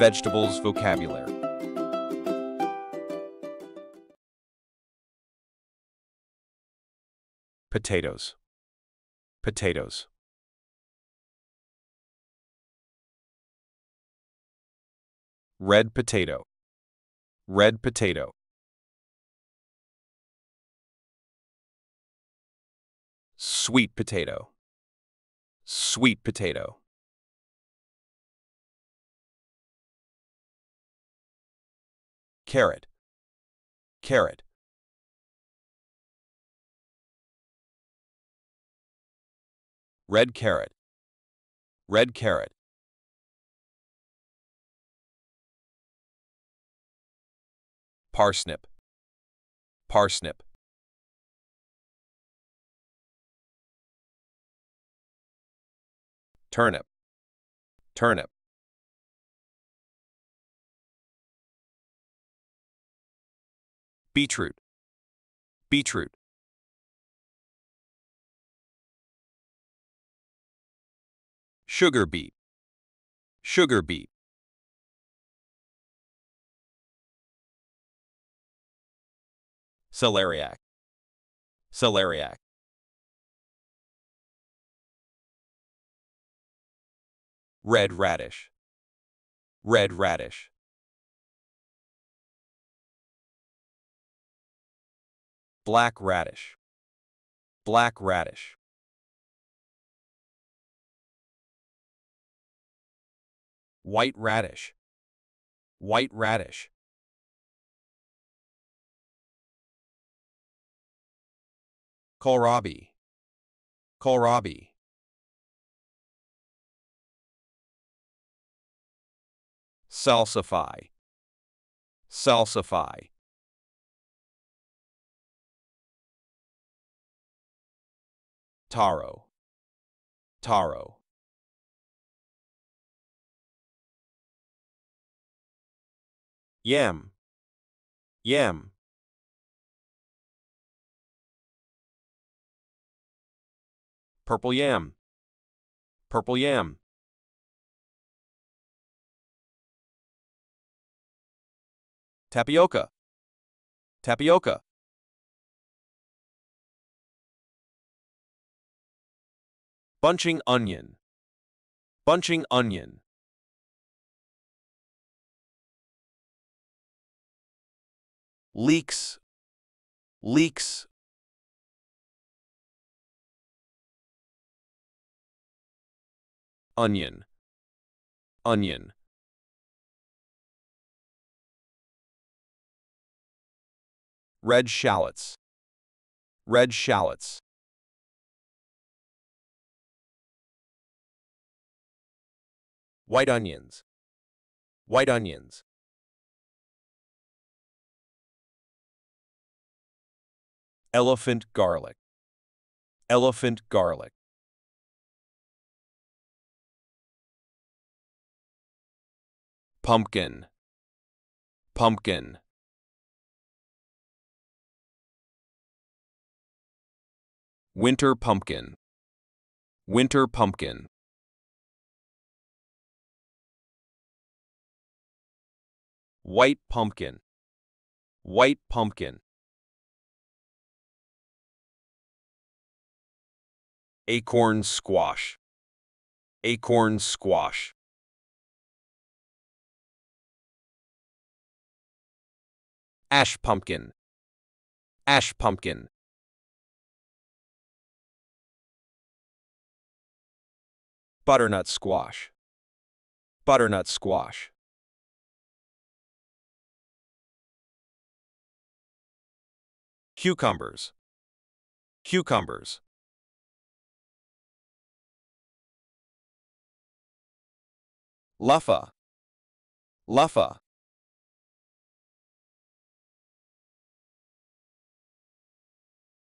vegetables vocabulary. Potatoes. Potatoes. Red potato. Red potato. Sweet potato. Sweet potato. Carrot. Carrot. Red carrot. Red carrot. Parsnip. Parsnip. Turnip. Turnip. Beetroot. Beetroot. Sugar beet. Sugar beet. Celeriac. Celeriac. Red radish. Red radish. Black radish. Black radish. White radish. White radish. Kohlrabi. Kohlrabi. Salsify. Salsify. Taro. Taro. Yam. Yam. Purple yam. Purple yam. Tapioca. Tapioca. Bunching onion. Bunching onion. Leeks. Leeks. Onion. Onion. Red shallots. Red shallots. White onions. White onions. Elephant garlic. Elephant garlic. Pumpkin. Pumpkin. Winter pumpkin. Winter pumpkin. White pumpkin. White pumpkin. Acorn squash. Acorn squash. Ash pumpkin. Ash pumpkin. Butternut squash. Butternut squash. Cucumbers. Cucumbers. Luffa. Luffa.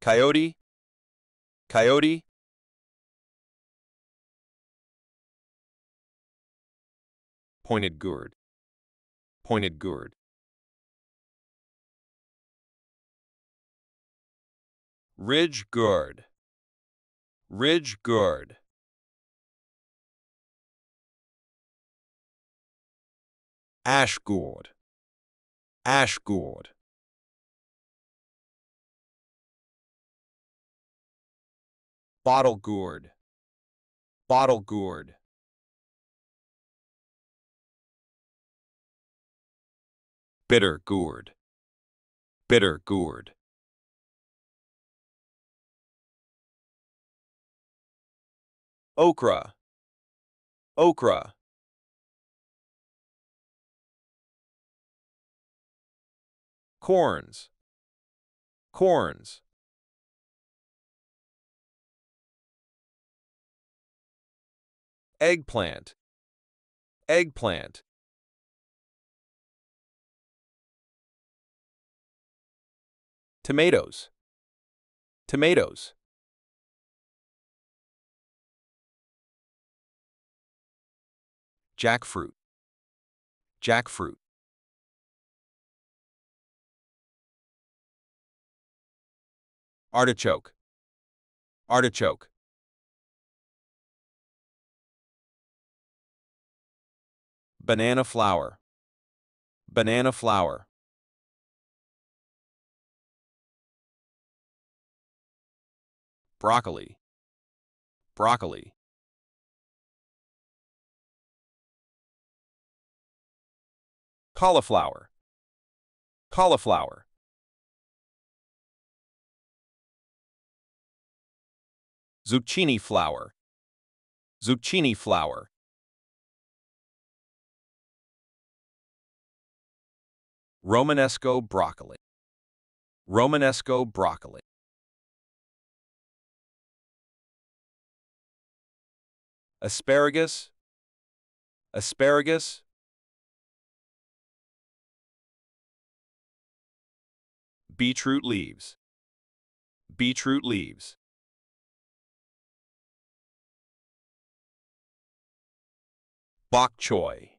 Coyote. Coyote. Pointed gourd. Pointed gourd. Ridge gourd. Ridge gourd. ash gourd, ash gourd. Bottle gourd, bottle gourd. Bitter gourd, bitter gourd. Okra, okra. Corns, corns. Eggplant, eggplant. Tomatoes, tomatoes. Jackfruit, jackfruit. Artichoke, artichoke. Banana flower, banana flower. Broccoli, broccoli. Cauliflower, cauliflower. Zucchini flower, zucchini flower. Romanesco broccoli, Romanesco broccoli. Asparagus, asparagus. Beetroot leaves, beetroot leaves. Bok choy,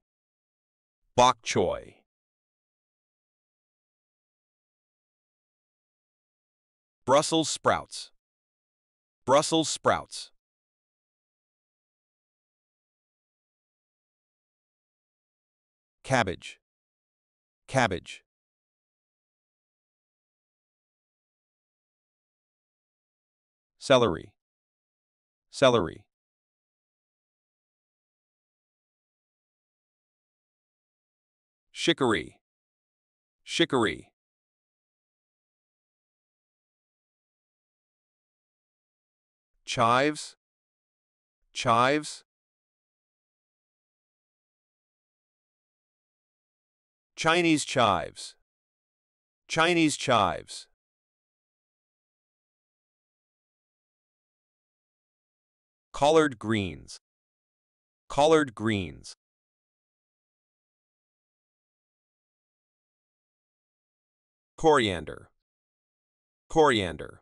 bok choy. Brussels sprouts, Brussels sprouts. Cabbage, cabbage. Celery, celery. Chicory, chicory. Chives, chives. Chinese chives, Chinese chives. Collard greens, collard greens. Coriander, coriander.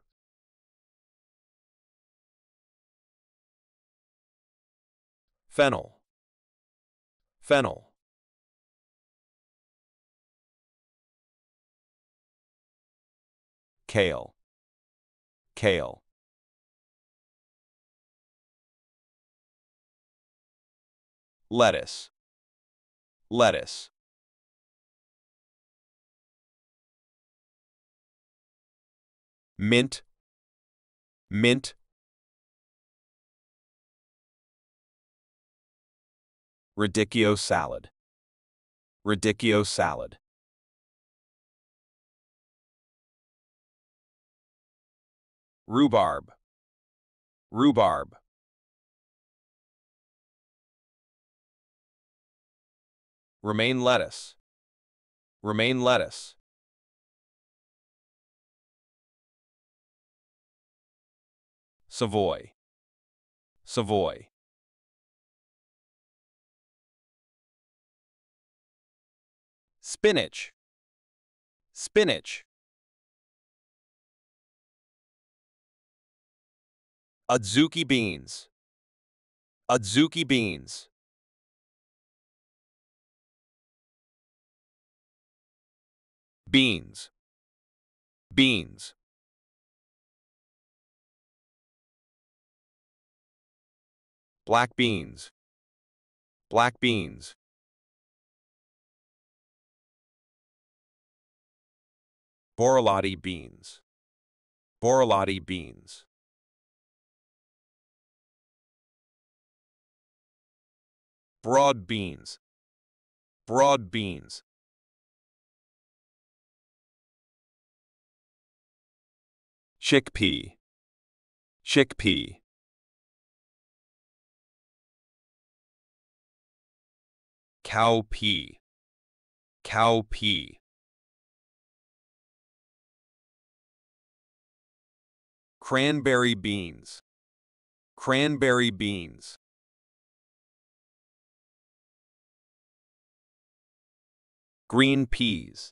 Fennel, fennel. Kale, kale. Lettuce, lettuce. Mint, mint. Radicchio salad, radicchio salad. Rhubarb, rhubarb. Romaine lettuce, romaine lettuce. Savoy, Savoy. Spinach, spinach. Adzuki beans, Adzuki beans. Beans, beans. Black beans, black beans. Borlotti beans. Borlotti beans. Broad beans. Broad beans. Chickpea. Chickpea. Cowpea. Cowpea. Cranberry beans. Cranberry beans. Green peas.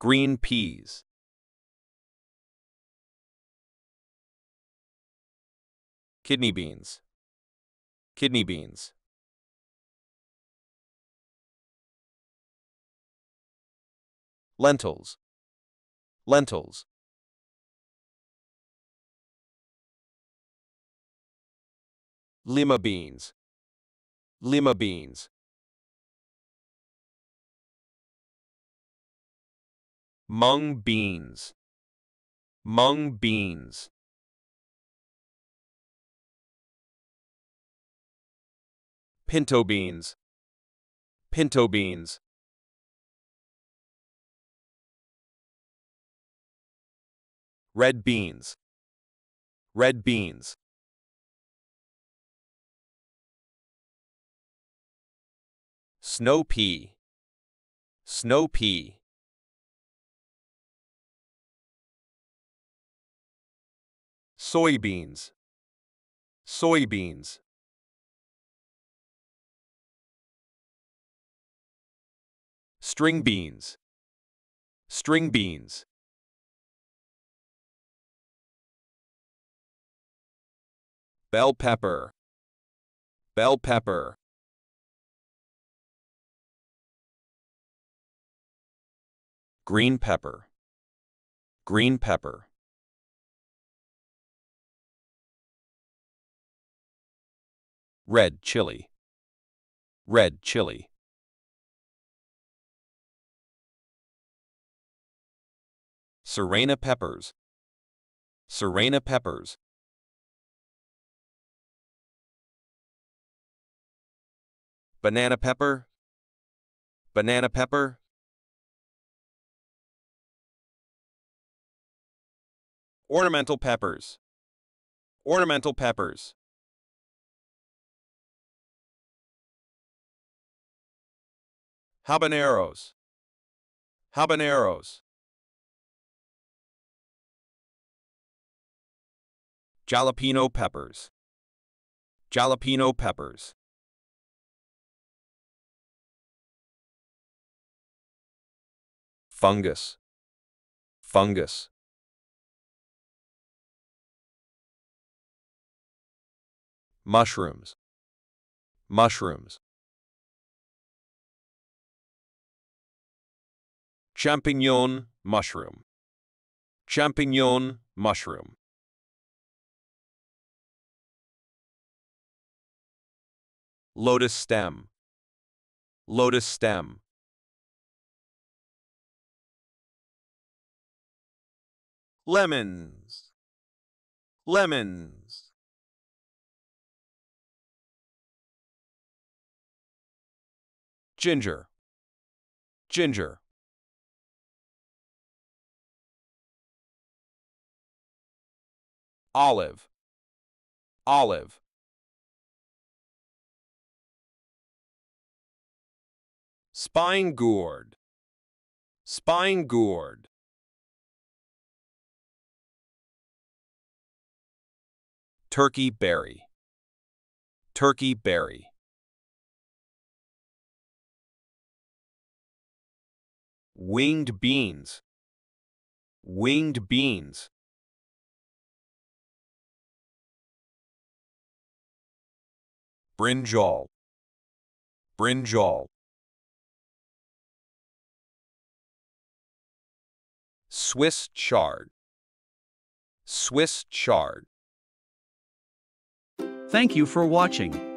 Green peas. Kidney beans. Kidney beans. Lentils. Lentils. Lima beans. Lima beans. Mung beans. Mung beans. Pinto beans. Pinto beans. Red beans. Red beans. Snow pea. Snow pea. Soybeans. Soybeans. String beans. String beans. Bell pepper. Bell pepper. Green pepper. Green pepper. Red chili. Red chili. Serena peppers. Serena peppers. Banana pepper. Banana pepper. Ornamental peppers. Ornamental peppers. Habaneros. Habaneros. Jalapeno peppers. Jalapeno peppers. Fungus. Fungus. Mushrooms. Mushrooms. Champignon mushroom. Champignon mushroom. Lotus stem. Lotus stem. Lemons. Lemons. Ginger. Ginger. Olive. Olive. Spine gourd. Spine gourd. Turkey berry. Turkey berry. Winged beans. Winged beans. Brinjal. Brinjal. Swiss chard. Swiss chard. Thank you for watching.